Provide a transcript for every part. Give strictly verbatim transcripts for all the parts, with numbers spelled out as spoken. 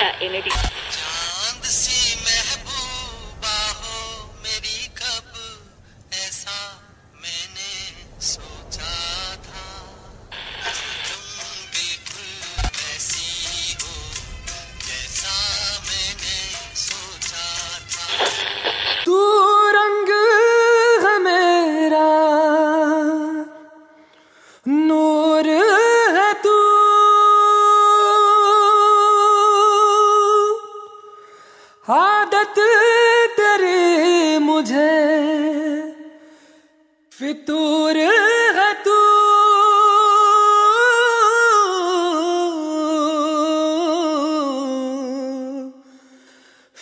Tata LED. चांद सी महबूबा हो मेरी कब ऐसा मैंने सोचा था, तुम बिल्कुल ऐसी हो जैसा मैंने सोचा था। तू रंग है मेरा, नूर है तू, आदत तेरी मुझे फितूर है तू,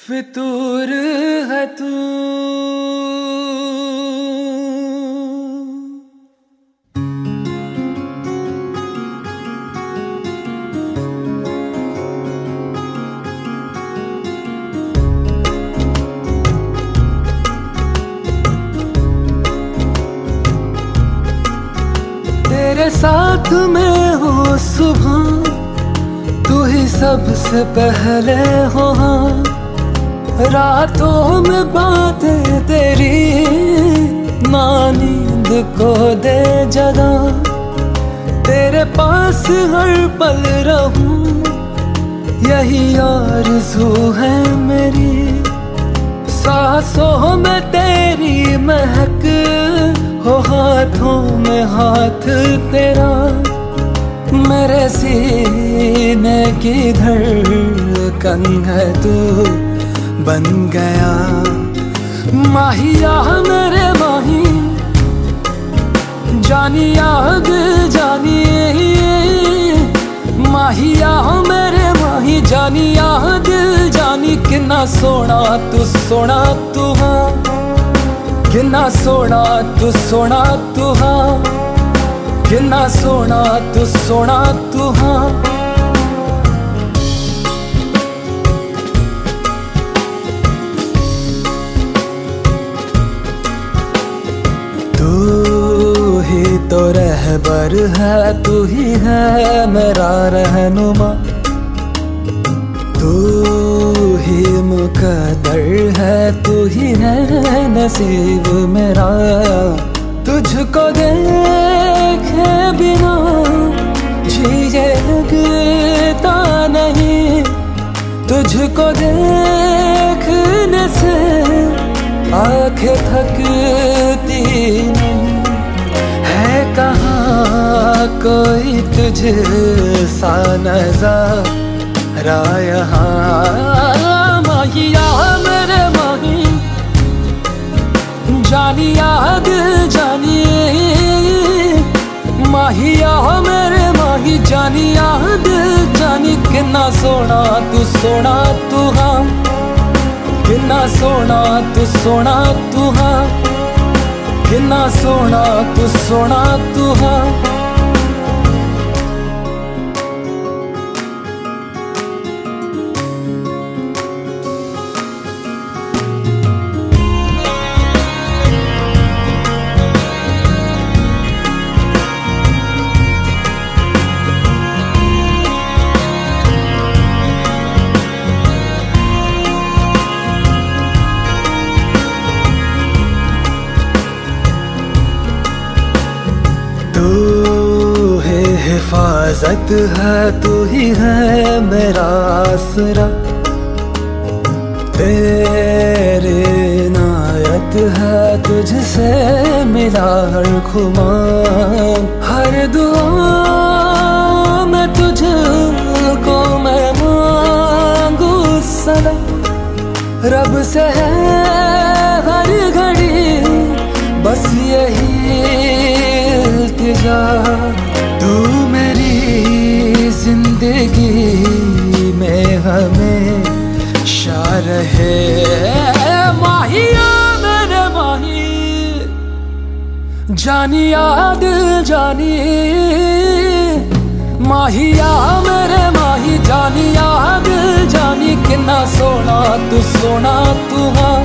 फितूर है तू। तेरे साथ में हो सुबह, तू ही सबसे पहले हो, रातों में बातें तेरी नींद को दे जगह, तेरे पास हर पल रहूं यही आरज़ू है मेरी, सांसों में तेरी महक हो, हाथों में हाथ तेरा, मेरे सीने की धड़कन है तू बन गया, माहिया मेरे माही, जानिया जानिए, माहिया मेरे माही, जानिया दिल जानी, कितना सोना तू सोना तू हाँ, कितना सोना तू सोना तू हाँ, कितना सोना तू सोना तू हाँ। तू ही तो रहबर है, तू ही है मेरा रहनुमा, तू ही मुकद्दर है, तू ही है नसीब मेरा, तुझको देखे बिना जीने लगता नहीं, तुझको देखने से आंखें थकती नहीं, है कहाँ कोई तुझसा नज़ारा यहाँ, माहिया मेरे माही, जानिया दिल जानिए, माहिया मेरे माही, जानिया दिल जानी, कितना सोना तू सोना तू हाँ, कितना सोना तू सोना तू हाँ, कितना सोना तू सोना तू हाँ। हिफाजत है तू ही है मेरा आसरा, तेरे नायत है, तुझसे मिला हर खुमार, हर दुआ में तुझको मैं मांगू सलाम, रब से है हर घड़ी बस यही इल्तिजा, तू मेरी जिंदगी में हमेशा रहे, माहिया मेरे माही, जानिया दिल जानिए, माहिया मेरे माही, जानिया दिल जानी, कितना सोना तू सोना तू हाँ,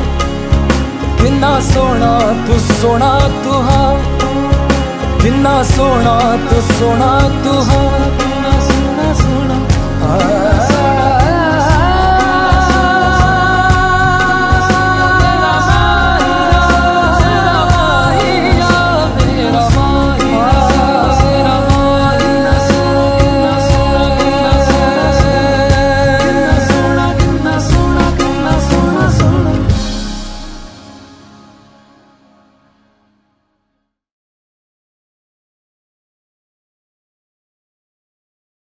कितना सोना तू सोना तू हाँ, कितना सोना तू सोना तू हाँ।